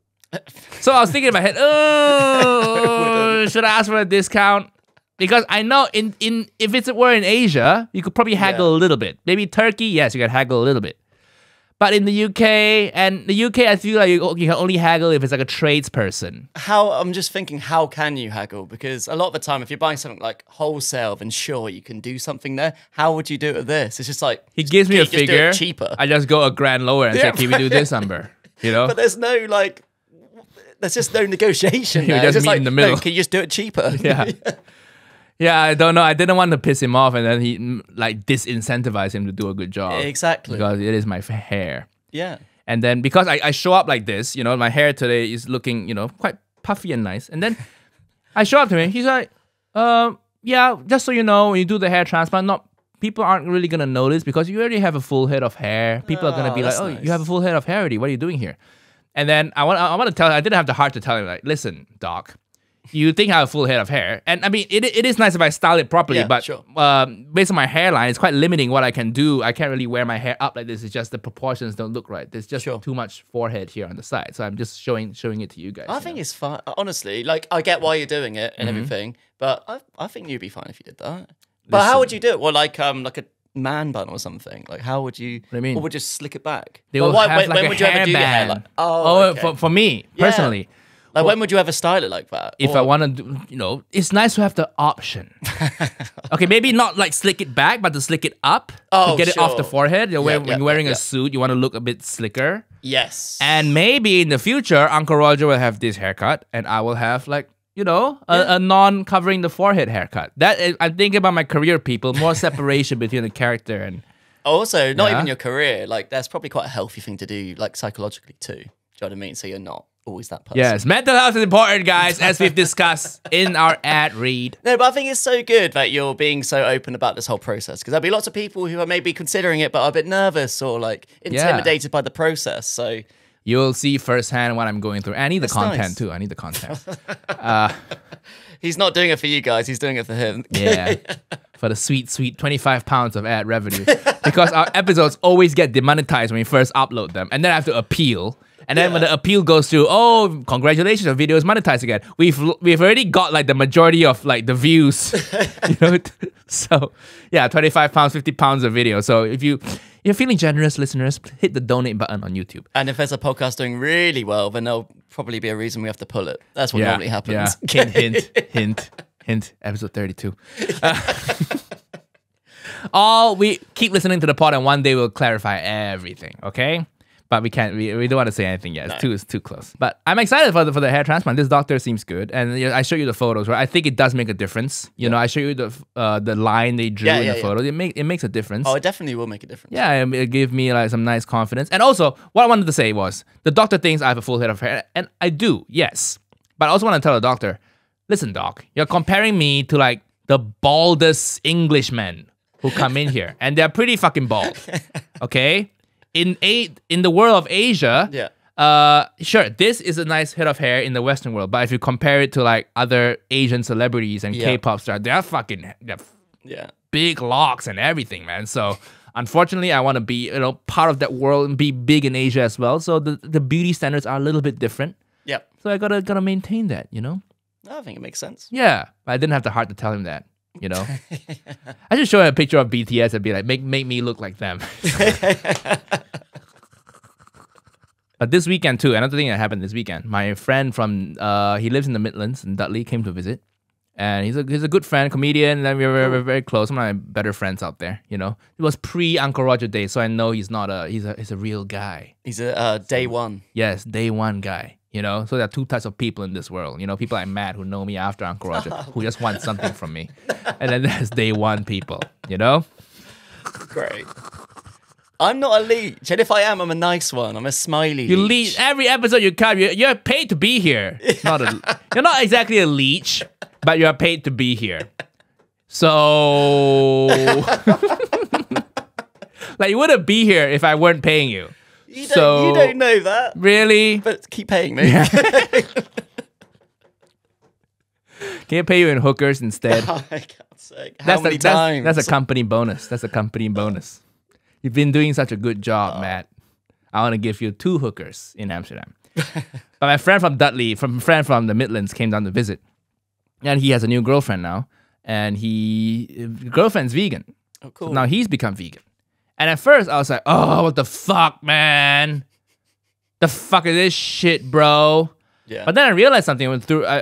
So I was thinking in my head, oh, should I ask for a discount? Because I know if it were in Asia, you could probably haggle a little bit. Maybe Turkey, yes, you could haggle a little bit. But in the UK, I feel like you can only haggle if it's like a tradesperson. I'm just thinking, how can you haggle? Because a lot of the time, if you're buying something like wholesale, then sure, you can do something there. How would you do it with this? It's just like... He gives me a figure. Cheaper. I just go a grand lower and say, can we do this number? You know? But there's no like... There's just no negotiation there. It's just like, in the middle. No, can you just do it cheaper? Yeah. Yeah, I don't know. I didn't want to piss him off and then he like disincentivized him to do a good job. Exactly. Because it is my hair. Yeah. And then because I show up like this, you know, my hair today is looking, you know, quite puffy and nice. And then I show up to him. He's like, yeah, just so you know, when you do the hair transplant, people aren't really going to notice because you already have a full head of hair. People are going to be like, oh, you have a full head of hair already. What are you doing here? And then I want to tell him, I didn't have the heart to tell him, like, listen, doc. You think I have a full head of hair. And I mean, it is nice if I style it properly, but based on my hairline, it's quite limiting what I can do. I can't really wear my hair up like this. It's just the proportions don't look right. There's just too much forehead here on the side. So I'm just showing it to you guys. I think it's fine. Honestly, like, I get why you're doing it and everything, but I think you'd be fine if you did that. But how would you do it? Well, like a man bun or something. Like, how would you... What do you mean? Or would you just slick it back? When would you ever do your hair? Like, for me, personally... Like, when would you ever style it like that? If I want to, you know, it's nice to have the option. Okay, maybe not like slick it back, but to slick it up to get it off the forehead. When you're wearing a suit, you want to look a bit slicker. Yes. And maybe in the future, Uncle Roger will have this haircut, and I will have like, you know, a non-covering the forehead haircut. I'm thinking about my career, people. More separation between the character and. Also, not even your career. Like, that's probably quite a healthy thing to do, like psychologically too. Do you know what I mean? So you're not. Always that person. Yes, mental health is important, guys, as we've discussed in our ad read. No, but I think it's so good that you're being so open about this whole process because there'll be lots of people who are maybe considering it but are a bit nervous or like intimidated by the process. So you'll see firsthand what I'm going through. I need the content too. I need the content. He's not doing it for you guys. He's doing it for him. Yeah, for the sweet, sweet 25 pounds of ad revenue because our episodes always get demonetized when we first upload them, and then I have to appeal. And then when the appeal goes through, oh, congratulations, our video is monetized again. We've already got like the majority of like the views, you know. So yeah, £25, £50 a video. So if you're feeling generous, listeners, hit the donate button on YouTube. And if there's a podcast doing really well, then there'll probably be a reason we have to pull it. That's what normally happens. Yeah. Hint, hint, hint. Episode 32. We keep listening to the pod, and one day we'll clarify everything. Okay. But we can't. We don't want to say anything yet. It's too close. But I'm excited for the hair transplant. This doctor seems good, and you know, I show you the photos. Right, I think it does make a difference. You know, I show you the line they drew in the photos. It makes a difference. Oh, it definitely will make a difference. Yeah, it gave me like some nice confidence. And also, what I wanted to say was the doctor thinks I have a full head of hair, and I do. Yes, but I also want to tell the doctor, listen, doc, you're comparing me to like the baldest Englishmen who come in here, and they're pretty fucking bald. Okay. In the world of Asia, sure, this is a nice head of hair in the Western world. But if you compare it to like other Asian celebrities and K-pop stars, they're fucking big locks and everything, man. So unfortunately, I want to be part of that world and be big in Asia as well. So the beauty standards are a little bit different. Yeah. So I gotta maintain that, you know. I think it makes sense. Yeah, but I didn't have the heart to tell him that. You know, I just show him a picture of BTS and be like, make me look like them. But this weekend too, another thing that happened this weekend. My friend from he lives in the Midlands in Dudley came to visit, and he's a good friend, comedian. And we were very close. One of my better friends out there. You know, it was pre Uncle Roger day, so I know he's a real guy. He's a day one. Yes, day one guy. You know, so there are two types of people in this world. You know, people like Matt who know me after Uncle Roger, who just want something from me. And then there's day one people, you know? Great. I'm not a leech. And if I am, I'm a nice one. I'm a smiley leech. You leech. Every episode you come, you're paid to be here. You're not exactly a leech, but you're paid to be here. So... like, you wouldn't be here if I weren't paying you. You don't know that. Really? But keep paying me. Yeah. Can you pay you in hookers instead? Oh, I can't say. How many times? That's a company bonus. That's a company bonus. You've been doing such a good job, Matt. I want to give you 2 hookers in Amsterdam. But my friend from Dudley, from the Midlands, came down to visit. And he has a new girlfriend now. And his girlfriend's vegan. Oh, cool. So now he's become vegan. And at first, I was like, oh, what the fuck, man? The fuck is this shit, bro? Yeah. But then I realized something.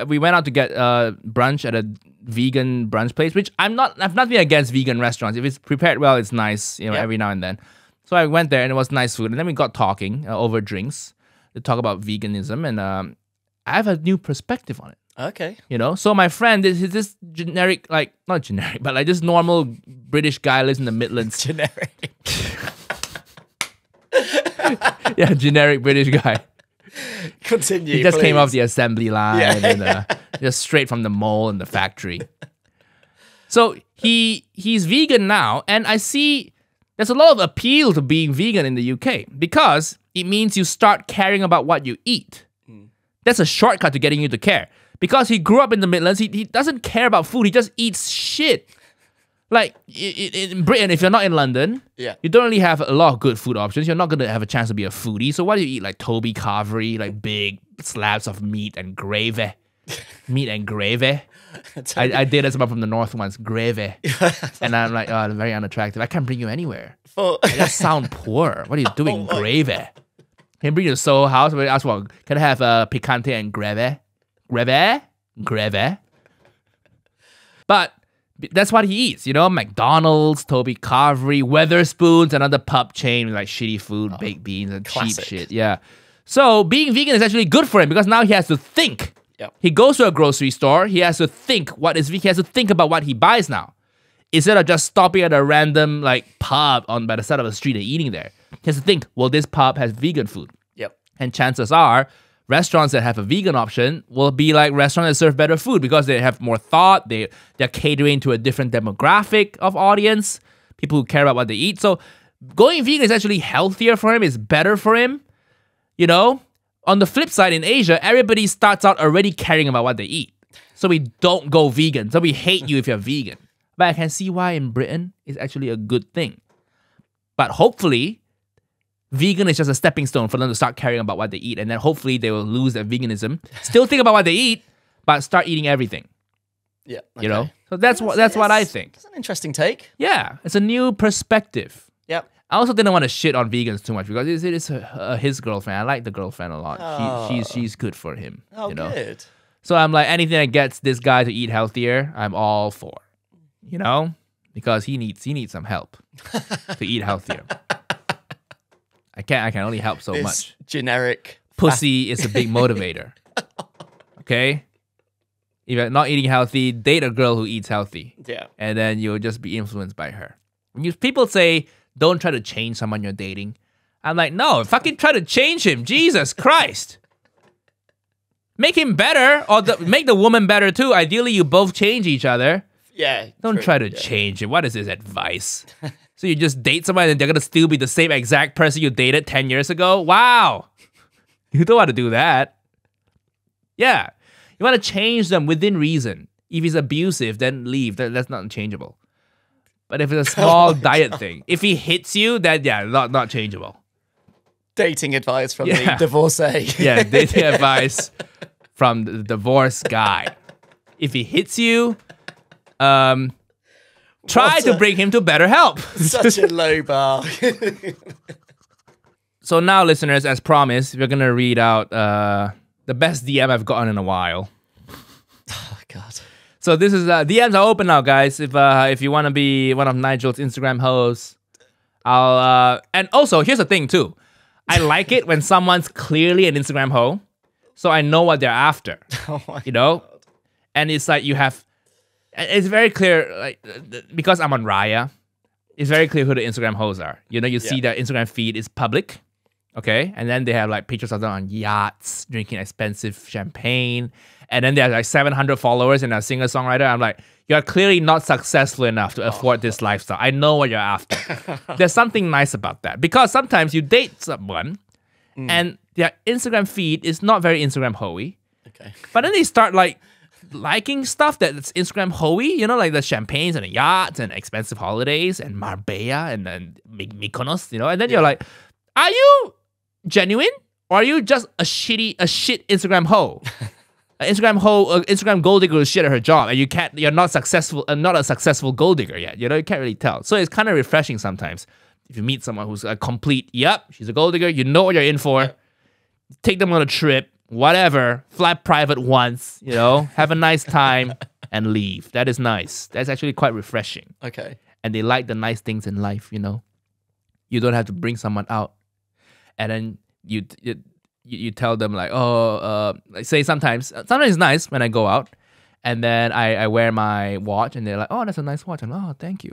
We went out to get brunch at a vegan brunch place, which I've nothing against vegan restaurants. If it's prepared well, it's nice, you know, every now and then. So I went there, and it was nice food. And then we got talking over drinks to talk about veganism. And I have a new perspective on it. Okay. You know, so my friend is this generic, like, not generic, but like this normal British guy lives in the Midlands. Generic. Yeah, generic British guy. Continue. He just came off the assembly line and just straight from the mole and the factory. So he's vegan now, and I see there's a lot of appeal to being vegan in the UK because it means you start caring about what you eat. Mm. That's a shortcut to getting you to care. Because he grew up in the Midlands, he doesn't care about food. He just eats shit. Like in Britain, if you're not in London, you don't really have a lot of good food options. You're not gonna have a chance to be a foodie. So why do you eat like Toby Carvery, like big slabs of meat and gravy, meat and gravy? I dated someone from the north once, gravy, and I'm like, oh, very unattractive. I can't bring you anywhere. Oh. I just sound poor. What are you doing, gravy? Can I bring you to Soho House? I ask, well, can I have picante and gravy? Greve. But that's what he eats, you know? McDonald's, Toby Carvery, Weatherspoons, another pub chain with like shitty food, baked beans, and classic. Cheap shit. Yeah. So being vegan is actually good for him because now he has to think. Yep. He goes to a grocery store, he has to think he has to think about what he buys now. Instead of just stopping at a random like pub by the side of the street and eating there. He has to think, well, this pub has vegan food. Yep. And chances are restaurants that have a vegan option will be like restaurants that serve better food because they have more thought. They're catering to a different demographic of audience, people who care about what they eat. So going vegan is actually healthier for him. It's better for him. You know, on the flip side in Asia, everybody starts out already caring about what they eat. So we don't go vegan. So we hate you if you're vegan. But I can see why in Britain it's actually a good thing. But hopefully... vegan is just a stepping stone for them to start caring about what they eat, and then hopefully they will lose their veganism. Still think about what they eat, but start eating everything. Yeah, okay. You know. So that's what I think. It's an interesting take. Yeah, it's a new perspective. Yep. I also didn't want to shit on vegans too much because it is his girlfriend. I like the girlfriend a lot. Oh. She's good for him. Oh, you know? Good. So I'm like, anything that gets this guy to eat healthier, I'm all for. You know, because he needs some help to eat healthier. I can only help so much. Generic pussy is a big motivator. Okay, even not eating healthy, date a girl who eats healthy. Yeah, and then you'll just be influenced by her. When you, people say don't try to change someone you're dating, I'm like, no, fucking try to change him. Jesus Christ. Make him better, or make the woman better too. Ideally, you both change each other. Yeah. Don't try to change it. What is this advice? So you just date somebody and they're going to still be the same exact person you dated 10 years ago? Wow. You don't want to do that. Yeah. You want to change them within reason. If he's abusive, then leave. That's not unchangeable. But if it's a small diet thing, if he hits you, then yeah, not changeable. Dating advice from the divorcee. Yeah, dating advice from the divorce guy. If he hits you, try to bring him to BetterHelp. Such a low bar. So now, listeners, as promised, we're going to read out the best DM I've gotten in a while. Oh, God. So this is, DMs are open now, guys. If you want to be one of Nigel's Instagram hosts, and also, here's the thing, too. I like it when someone's clearly an Instagram hoe, so I know what they're after. Oh my God. And it's like you have, it's very clear, like, because I'm on Raya, it's very clear who the Instagram hoes are. You know, you see their Instagram feed is public, okay? And then they have like pictures of them on yachts, drinking expensive champagne, and then they have like 700 followers and a singer-songwriter. I'm like, you're clearly not successful enough to afford this lifestyle. I know what you're after. There's something nice about that. Because sometimes you date someone and their Instagram feed is not very Instagram hoey. Okay. But then they start like liking stuff that's Instagram hoey, you know, like the champagnes and the yachts and expensive holidays and Marbella and Mykonos, you know. And then you're like, are you genuine? Or are you just a shit Instagram hoe? Instagram gold digger is shit at her job, and you're not successful, not a successful gold digger yet. You know, you can't really tell. So it's kind of refreshing sometimes if you meet someone who's a complete, yep, she's a gold digger. You know what you're in for. Take them on a trip, whatever. Fly private once, you know, have a nice time and leave. That is nice. That's actually quite refreshing. Okay. And they like the nice things in life. You know, you don't have to bring someone out, and then you tell them like, oh, like say sometimes it's nice when I go out and then I wear my watch and they're like, oh, that's a nice watch. I'm like, oh, thank you.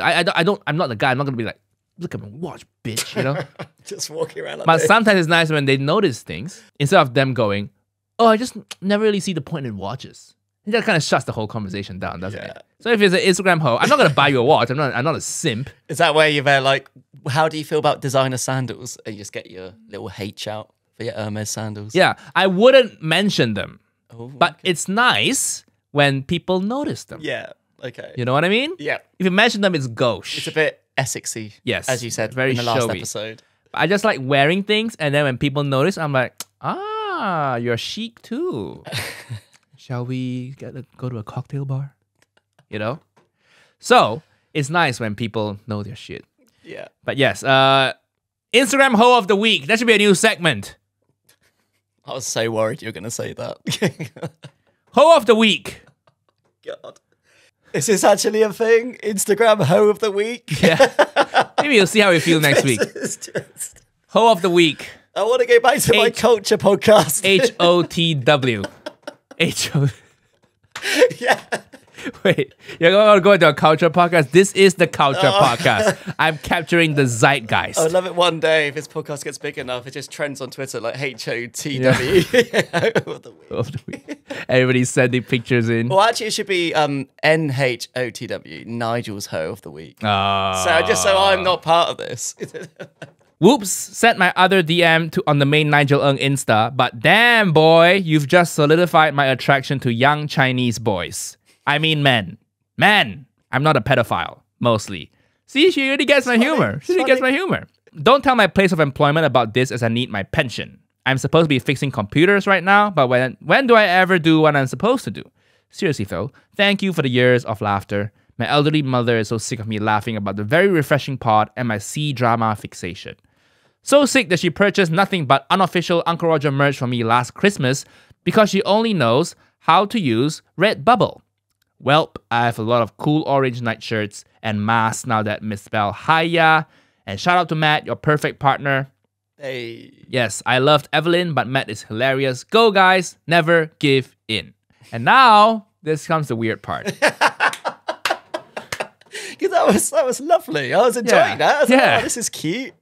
I'm not the guy. I'm not going to be like, look at my watch, bitch, you know? Just walking around like But sometimes it's nice when they notice things instead of them going, oh, I just never really see the point in watches. And that kind of shuts the whole conversation down, doesn't it? So if it's an Instagram hoe, I'm not going to buy you a watch. I'm not a simp. Is that where you're there like, how do you feel about designer sandals? And you just get your little H out. Yeah, Hermes sandals. Yeah, I wouldn't mention them, but it's nice when people notice them. Yeah, okay. You know what I mean? Yeah. If you mention them, it's gauche. It's a bit Essexy. Yes, as you said in the last episode. I just like wearing things, and then when people notice, I'm like, ah, you're chic too. Shall we go to a cocktail bar? You know? So it's nice when people know their shit. Yeah. But yes, Instagram hoe of the week. That should be a new segment. I was so worried you were going to say that. Hoe of the week. God. Is this actually a thing? Instagram hoe of the week? Yeah. Maybe you'll see how we feel next week. Hoe of the week. I want to go back to my culture podcast. H-O-T-W. H-O... Yeah. Wait, you're going to go into a culture podcast? This is the culture podcast. I'm capturing the zeitgeist. I would love it one day if this podcast gets big enough. It just trends on Twitter like H-O-T-W. Yeah. Of the week. Everybody's sending pictures in. Well, actually, it should be N-H-O-T-W, Nigel's Hoe of the Week. So just so I'm not part of this. Whoops, sent my other DM on the main Nigel Ng Insta, but damn, boy, you've just solidified my attraction to young Chinese boys. I mean men. Men! I'm not a pedophile, mostly. See, she already gets my humor. She already gets my humor. Don't tell my place of employment about this as I need my pension. I'm supposed to be fixing computers right now, but when do I ever do what I'm supposed to do? Seriously, Phil, thank you for the years of laughter. My elderly mother is so sick of me laughing about the very refreshing pod and my C-drama fixation. So sick that she purchased nothing but unofficial Uncle Roger merch for me last Christmas because she only knows how to use Redbubble. Welp, I have a lot of cool orange nightshirts and masks now that misspell Haiyaa. And shout out to Matt, your perfect partner. Hey. Yes, I loved Evelyn, but Matt is hilarious. Go, guys. Never give in. And now, this comes the weird part. that was lovely. I was enjoying that. I was like, oh, this is cute.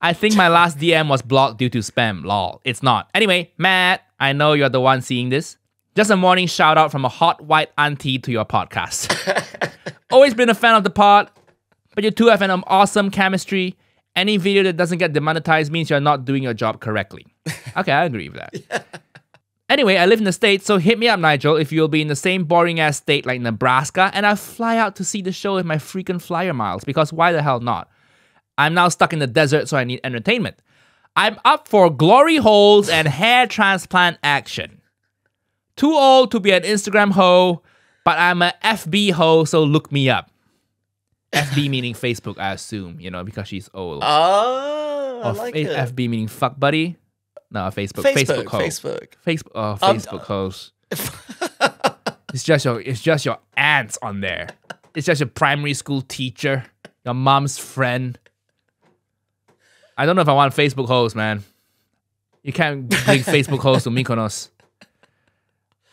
I think my last DM was blocked due to spam. Lol. It's not. Anyway, Matt, I know you're the one seeing this. Just a morning shout out from a hot white auntie to your podcast. Always been a fan of the pod, but you two have an awesome chemistry. Any video that doesn't get demonetized means you're not doing your job correctly. Okay, I agree with that. Anyway, I live in the States, so hit me up, Nigel, if you'll be in the same boring-ass state like Nebraska, and I fly out to see the show with my freaking flyer miles, because why the hell not? I'm now stuck in the desert, so I need entertainment. I'm up for glory holes and hair transplant action. Too old to be an Instagram hoe, but I'm an FB hoe, so look me up. FB meaning Facebook, I assume, you know, because she's old. Oh, I like it. FB meaning fuck buddy. No, Facebook. Facebook host. Facebook. Oh, Facebook host. It's just your aunts on there. It's just your primary school teacher, your mom's friend. I don't know if I want Facebook host, man. You can't bring Facebook host to Mykonos.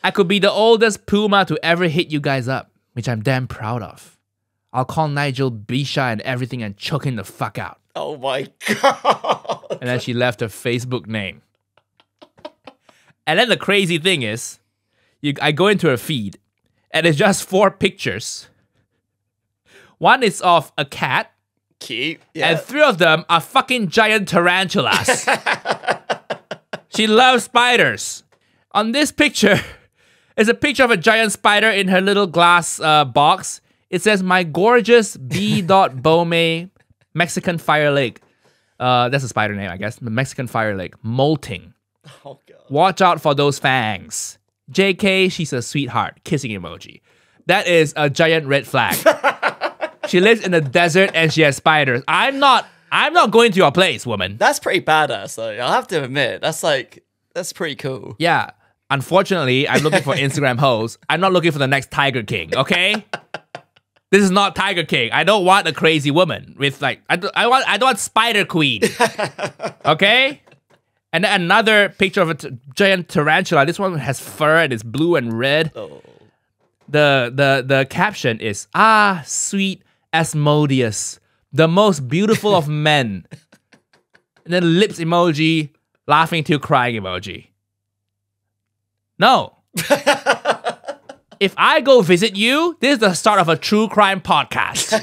I could be the oldest Puma to ever hit you guys up, which I'm damn proud of. I'll call Nigel Bisha and everything and choke him the fuck out. Oh my God. And then she left her Facebook name. And then the crazy thing is, I go into her feed and it's just 4 pictures. One is of a cat. Cute. Yeah. And 3 of them are fucking giant tarantulas. She loves spiders. On this picture, is a picture of a giant spider in her little glass box. It says, my gorgeous B. Bome, Mexican Fire Lake. That's a spider name, I guess. Mexican Fire Lake. Molting. Oh, God. Watch out for those fangs. JK, she's a sweetheart. Kissing emoji. That is a giant red flag. She lives in the desert and she has spiders. I'm not going to your place, woman. That's pretty badass, though. I'll have to admit. That's pretty cool. Yeah. Unfortunately, I'm looking for Instagram hoes. I'm not looking for the next Tiger King, okay? This is not Tiger King. I don't want a crazy woman with like, I don't want Spider Queen. Okay? And then another picture of a giant tarantula. This one has fur and it's blue and red. Oh. The caption is, ah, sweet Asmodeus, the most beautiful of men. And then lips emoji, laughing till crying emoji. No. If I go visit you, this is the start of a true crime podcast.